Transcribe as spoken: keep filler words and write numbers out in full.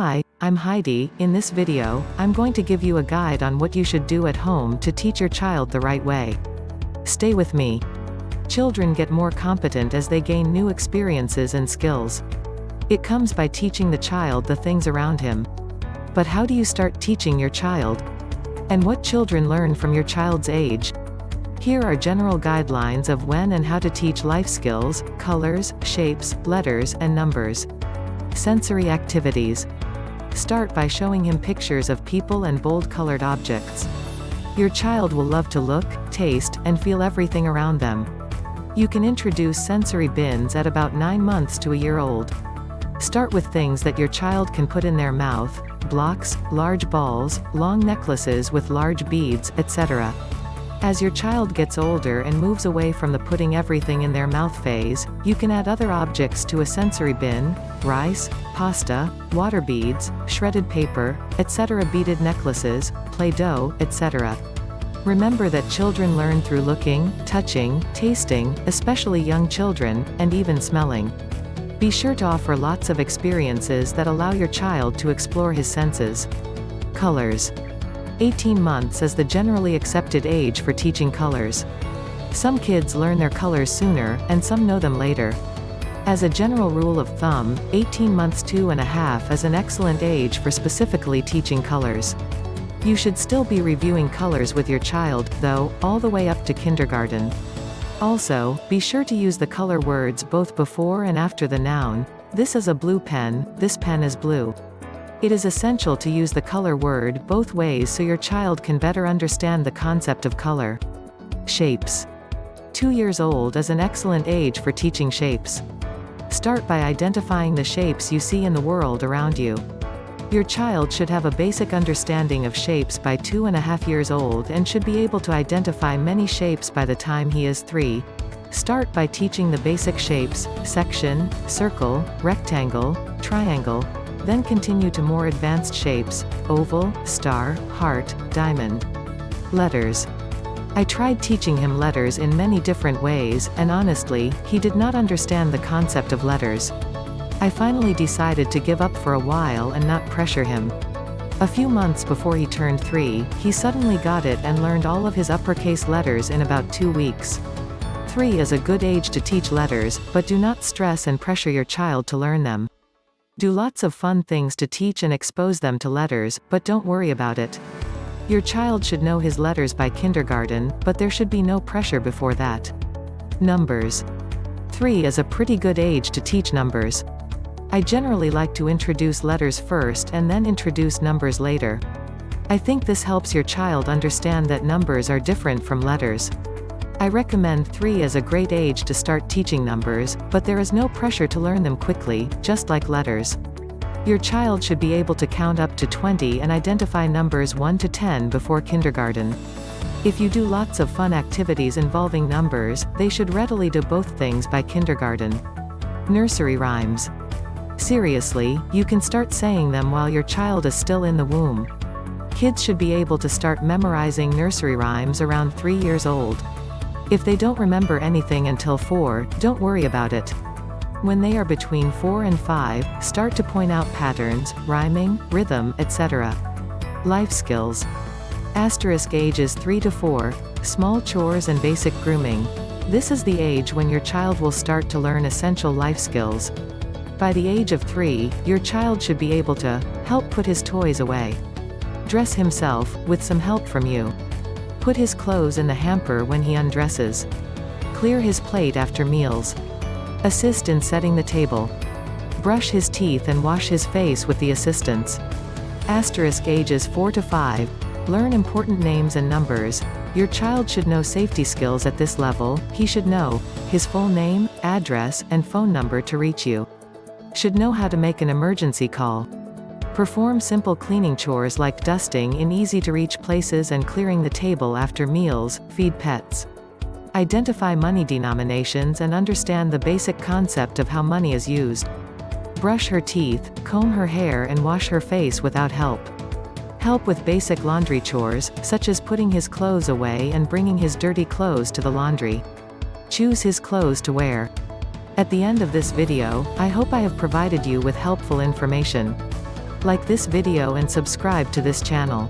Hi, I'm Heidi. In this video, I'm going to give you a guide on what you should do at home to teach your child the right way. Stay with me. Children get more competent as they gain new experiences and skills. It comes by teaching the child the things around him. But how do you start teaching your child? And what children learn from your child's age? Here are general guidelines of when and how to teach life skills, colors, shapes, letters, and numbers. Sensory activities. Start by showing him pictures of people and bold colored objects. Your child will love to look, taste, and feel everything around them. You can introduce sensory bins at about nine months to a year old. Start with things that your child can put in their mouth: blocks, large balls, long necklaces with large beads, et cetera. As your child gets older and moves away from the putting everything in their mouth phase, you can add other objects to a sensory bin: rice, pasta, water beads, shredded paper, et cetera, beaded necklaces, Play-Doh, et cetera. Remember that children learn through looking, touching, tasting, especially young children, and even smelling. Be sure to offer lots of experiences that allow your child to explore his senses. Colors. eighteen months is the generally accepted age for teaching colors. Some kids learn their colors sooner, and some know them later. As a general rule of thumb, eighteen months two and a half is an excellent age for specifically teaching colors. You should still be reviewing colors with your child, though, all the way up to kindergarten. Also, be sure to use the color words both before and after the noun. This is a blue pen, this pen is blue. It is essential to use the color word both ways so your child can better understand the concept of color. Shapes. Two years old is an excellent age for teaching shapes. Start by identifying the shapes you see in the world around you. Your child should have a basic understanding of shapes by two and a half years old and should be able to identify many shapes by the time he is three. Start by teaching the basic shapes: section, circle, rectangle, triangle. Then continue to more advanced shapes: oval, star, heart, diamond. Letters. I tried teaching him letters in many different ways, and honestly, he did not understand the concept of letters. I finally decided to give up for a while and not pressure him. A few months before he turned three, he suddenly got it and learned all of his uppercase letters in about two weeks. Three is a good age to teach letters, but do not stress and pressure your child to learn them. Do lots of fun things to teach and expose them to letters, but don't worry about it. Your child should know his letters by kindergarten, but there should be no pressure before that. Numbers. Three is a pretty good age to teach numbers. I generally like to introduce letters first and then introduce numbers later. I think this helps your child understand that numbers are different from letters. I recommend three as a great age to start teaching numbers, but there is no pressure to learn them quickly, just like letters. Your child should be able to count up to twenty and identify numbers one to ten before kindergarten. If you do lots of fun activities involving numbers, they should readily do both things by kindergarten. Nursery rhymes. Seriously, you can start saying them while your child is still in the womb. Kids should be able to start memorizing nursery rhymes around three years old. If they don't remember anything until four, don't worry about it. When they are between four and five, start to point out patterns, rhyming, rhythm, et cetera. Life skills. Asterisk ages three to four, small chores and basic grooming. This is the age when your child will start to learn essential life skills. By the age of three, your child should be able to help put his toys away, dress himself, with some help from you, put his clothes in the hamper when he undresses, clear his plate after meals, assist in setting the table, brush his teeth and wash his face with the assistance. Asterisk ages four to five, learn important names and numbers. Your child should know safety skills at this level. He should know his full name, address, and phone number to reach you. Should know how to make an emergency call. Perform simple cleaning chores like dusting in easy-to-reach places and clearing the table after meals. Feed pets. Identify money denominations and understand the basic concept of how money is used. Brush her teeth, comb her hair and wash her face without help. Help with basic laundry chores, such as putting his clothes away and bringing his dirty clothes to the laundry. Choose his clothes to wear. At the end of this video, I hope I have provided you with helpful information. Like this video and subscribe to this channel.